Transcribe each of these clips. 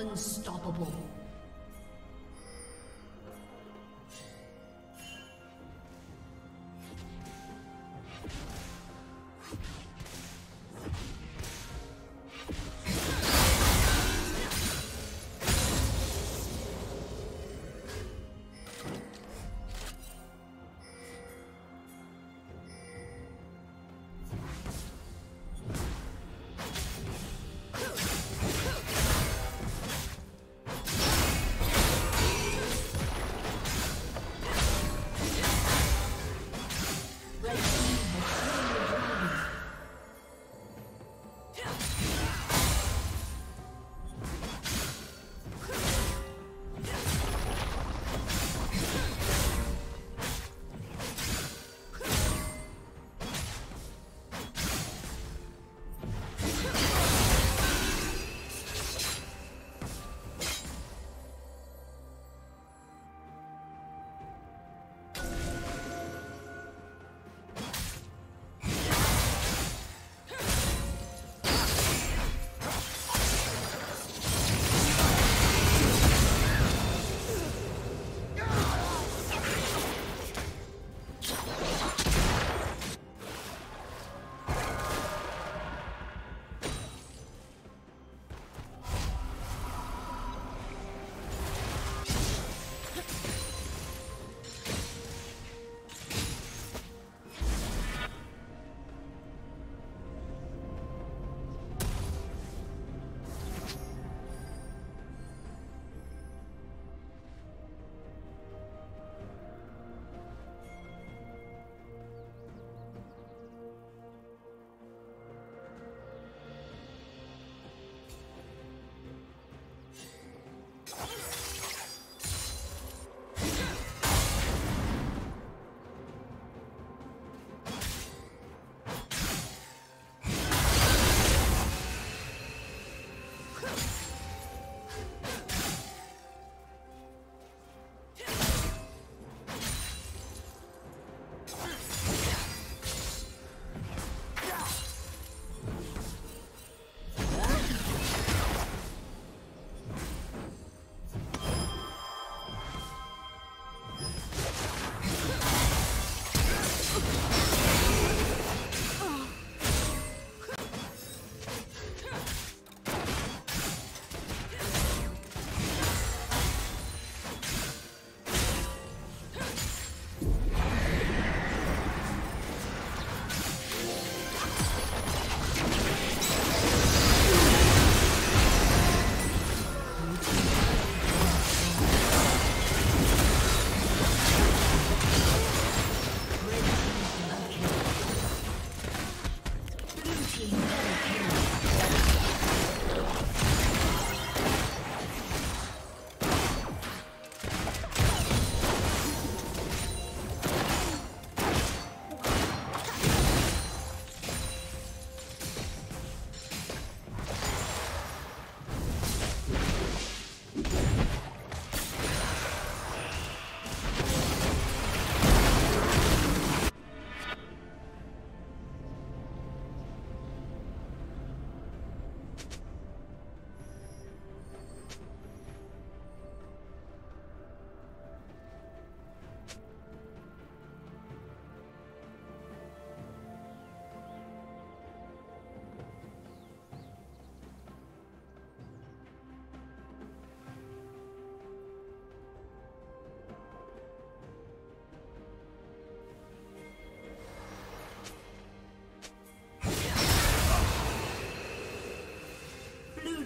Unstoppable.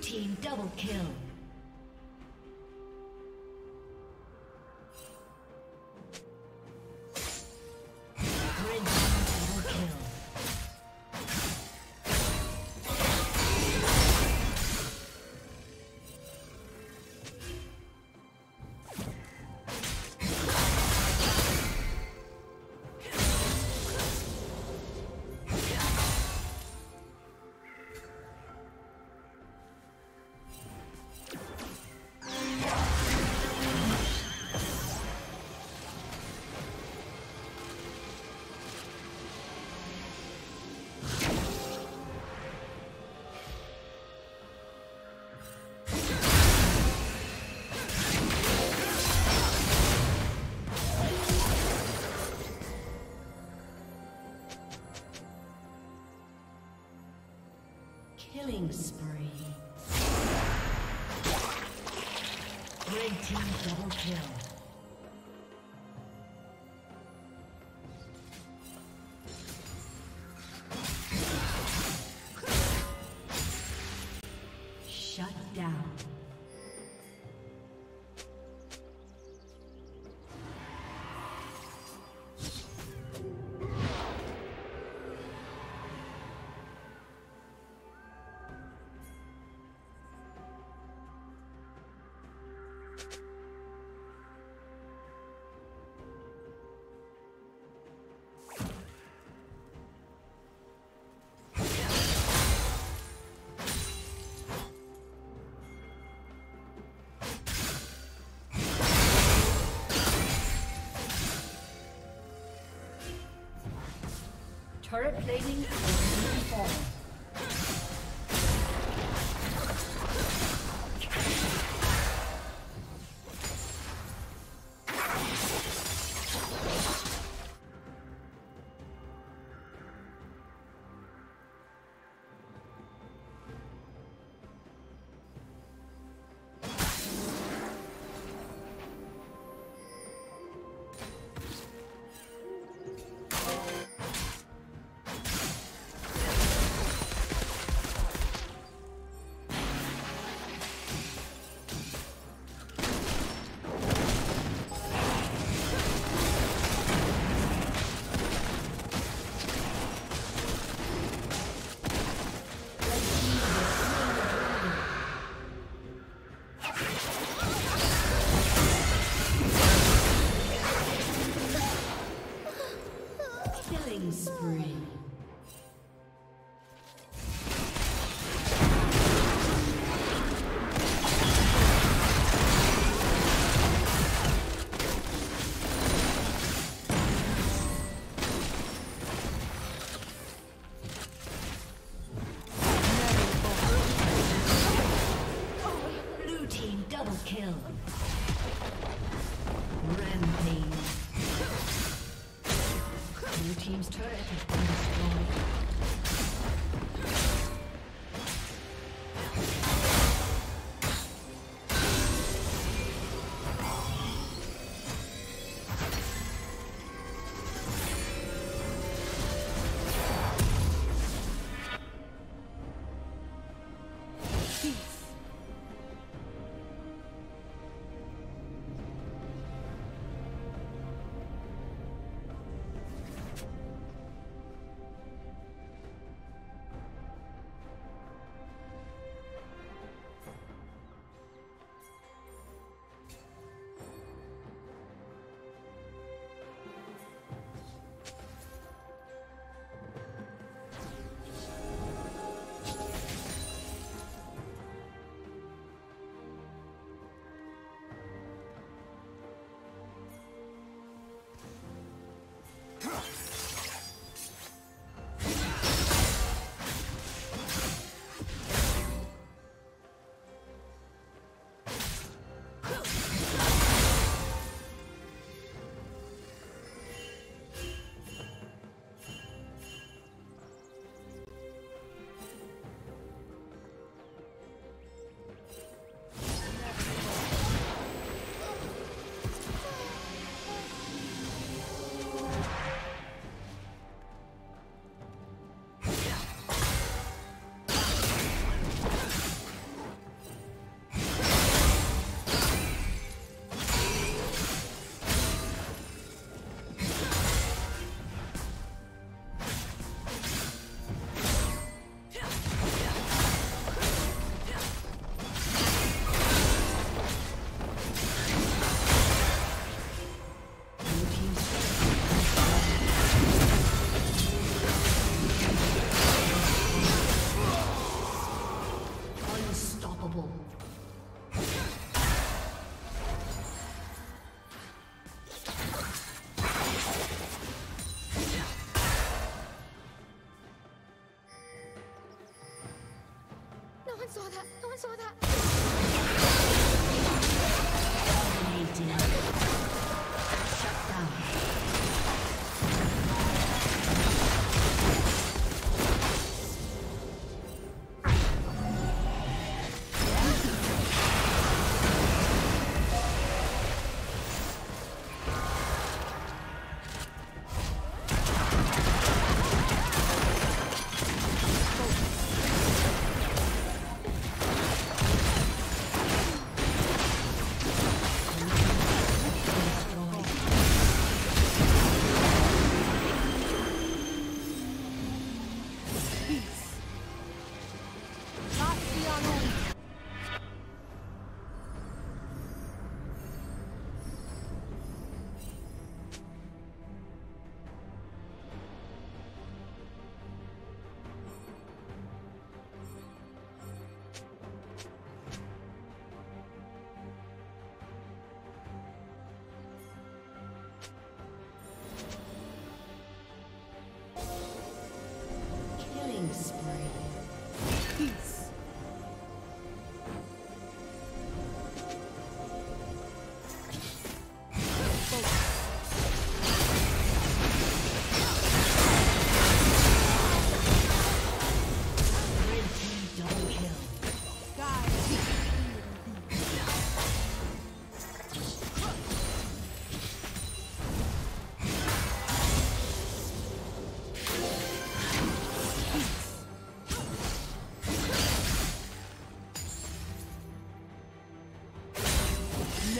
Team double kill. Killing spree. Red team double kill. Turret plating will fall. Shut down.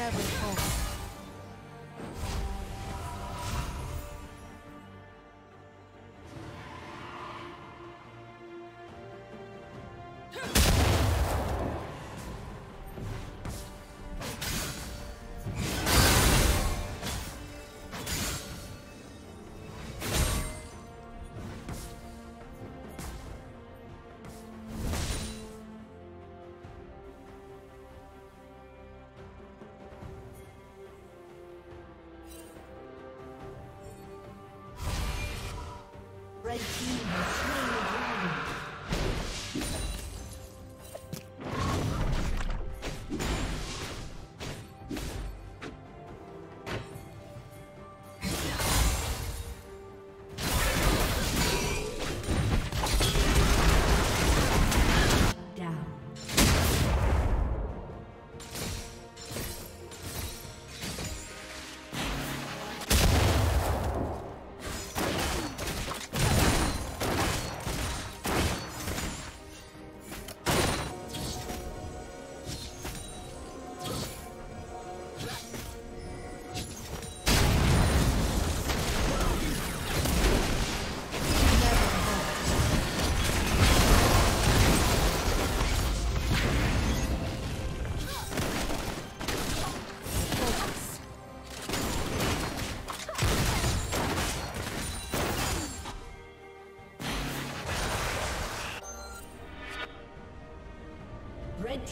every home. Red team has slain the dragon. Down. Red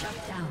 Shut down.